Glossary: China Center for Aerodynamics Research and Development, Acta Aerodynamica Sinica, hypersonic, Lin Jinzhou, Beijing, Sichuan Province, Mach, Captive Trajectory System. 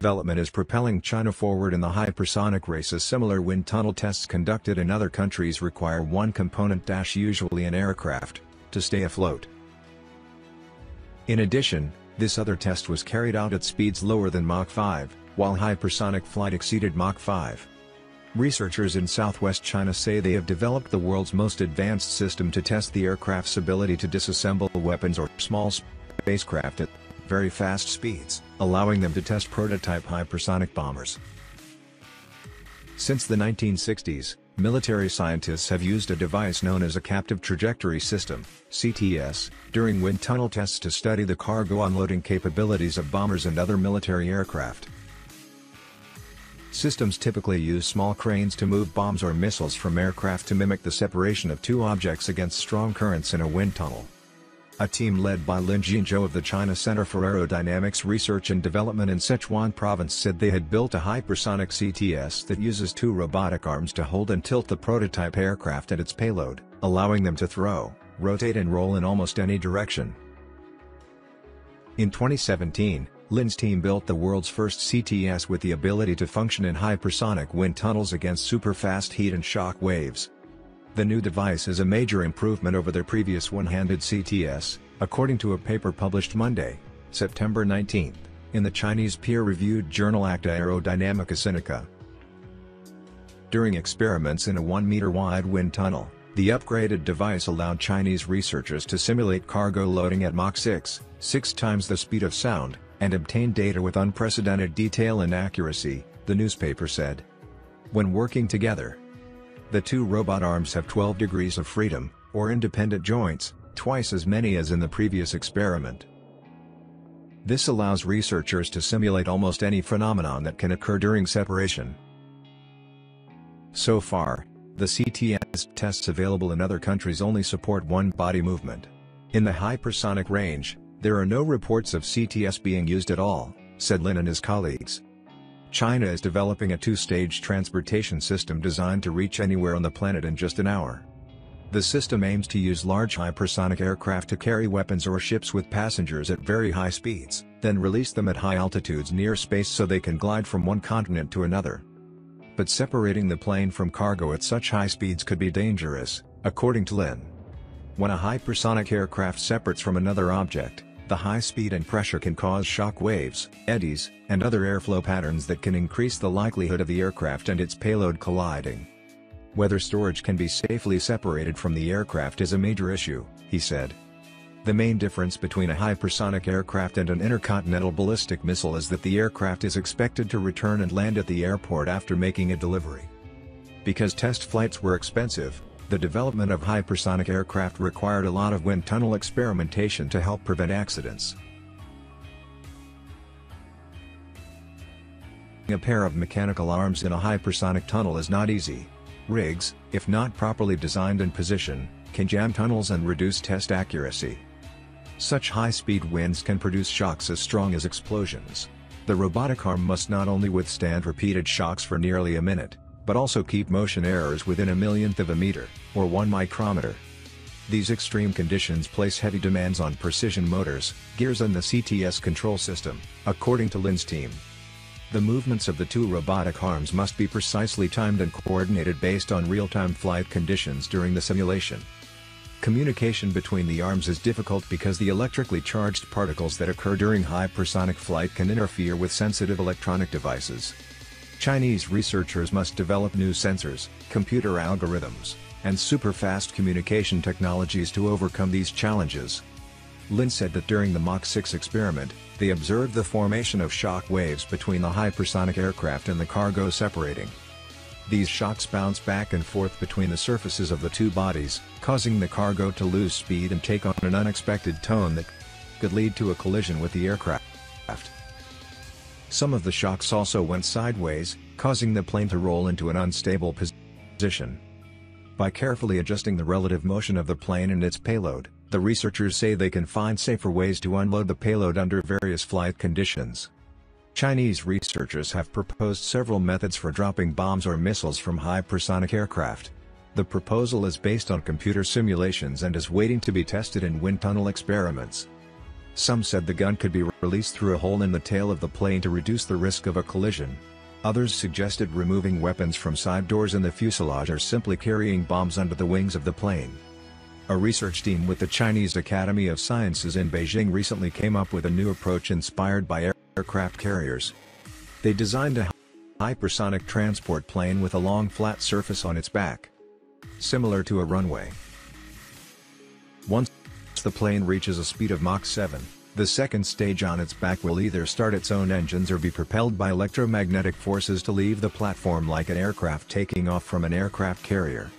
Development is propelling China forward in the hypersonic races. Similar wind tunnel tests conducted in other countries require one component, usually an aircraft, to stay afloat. In addition, this other test was carried out at speeds lower than Mach 5, while hypersonic flight exceeded Mach 5. Researchers in southwest China say they have developed the world's most advanced system to test the aircraft's ability to disassemble weapons or small spacecraft at very fast speeds, allowing them to test prototype hypersonic bombers. Since the 1960s, military scientists have used a device known as a Captive Trajectory System (CTS) during wind tunnel tests to study the cargo unloading capabilities of bombers and other military aircraft. Systems typically use small cranes to move bombs or missiles from aircraft to mimic the separation of two objects against strong currents in a wind tunnel. A team led by Lin Jinzhou of the China Center for Aerodynamics Research and Development in Sichuan Province said they had built a hypersonic CTS that uses two robotic arms to hold and tilt the prototype aircraft and its payload, allowing them to throw, rotate and roll in almost any direction. In 2017, Lin's team built the world's first CTS with the ability to function in hypersonic wind tunnels against super-fast heat and shock waves. The new device is a major improvement over their previous one-handed CTS, according to a paper published Monday, September 19, in the Chinese peer-reviewed journal Acta Aerodynamica Sinica. During experiments in a 1-meter-wide wind tunnel, the upgraded device allowed Chinese researchers to simulate cargo loading at Mach 6, 6 times the speed of sound, and obtain data with unprecedented detail and accuracy, the newspaper said. When working together, the two robot arms have 12 degrees of freedom, or independent joints, twice as many as in the previous experiment. This allows researchers to simulate almost any phenomenon that can occur during separation. So far, the CTS tests available in other countries only support one body movement. In the hypersonic range, there are no reports of CTS being used at all, said Lin and his colleagues. China is developing a two-stage transportation system designed to reach anywhere on the planet in just an hour. The system aims to use large hypersonic aircraft to carry weapons or ships with passengers at very high speeds, then release them at high altitudes near space so they can glide from one continent to another. But separating the plane from cargo at such high speeds could be dangerous, according to Lin. When a hypersonic aircraft separates from another object, the high speed and pressure can cause shock waves, eddies, and other airflow patterns that can increase the likelihood of the aircraft and its payload colliding. Whether storage can be safely separated from the aircraft is a major issue, he said. The main difference between a hypersonic aircraft and an intercontinental ballistic missile is that the aircraft is expected to return and land at the airport after making a delivery. Because test flights were expensive, the development of hypersonic aircraft required a lot of wind tunnel experimentation to help prevent accidents. A pair of mechanical arms in a hypersonic tunnel is not easy. Rigs, if not properly designed and positioned, can jam tunnels and reduce test accuracy. Such high-speed winds can produce shocks as strong as explosions. The robotic arm must not only withstand repeated shocks for nearly a minute, but also keep motion errors within a millionth of a meter, or 1 micrometer. These extreme conditions place heavy demands on precision motors, gears and the CTS control system, according to Lin's team. The movements of the two robotic arms must be precisely timed and coordinated based on real-time flight conditions during the simulation. Communication between the arms is difficult because the electrically charged particles that occur during hypersonic flight can interfere with sensitive electronic devices. Chinese researchers must develop new sensors, computer algorithms, and super-fast communication technologies to overcome these challenges. Lin said that during the Mach 6 experiment, they observed the formation of shock waves between the hypersonic aircraft and the cargo separating. These shocks bounce back and forth between the surfaces of the two bodies, causing the cargo to lose speed and take on an unexpected tone that could lead to a collision with the aircraft. Some of the shocks also went sideways, causing the plane to roll into an unstable position. By carefully adjusting the relative motion of the plane and its payload, the researchers say they can find safer ways to unload the payload under various flight conditions. Chinese researchers have proposed several methods for dropping bombs or missiles from hypersonic aircraft. The proposal is based on computer simulations and is waiting to be tested in wind tunnel experiments. Some said the gun could be released through a hole in the tail of the plane to reduce the risk of a collision. Others suggested removing weapons from side doors in the fuselage or simply carrying bombs under the wings of the plane. A research team with the Chinese Academy of Sciences in Beijing recently came up with a new approach inspired by aircraft carriers. They designed a hypersonic transport plane with a long flat surface on its back, similar to a runway. Once the plane reaches a speed of Mach 7, the second stage on its back will either start its own engines or be propelled by electromagnetic forces to leave the platform like an aircraft taking off from an aircraft carrier.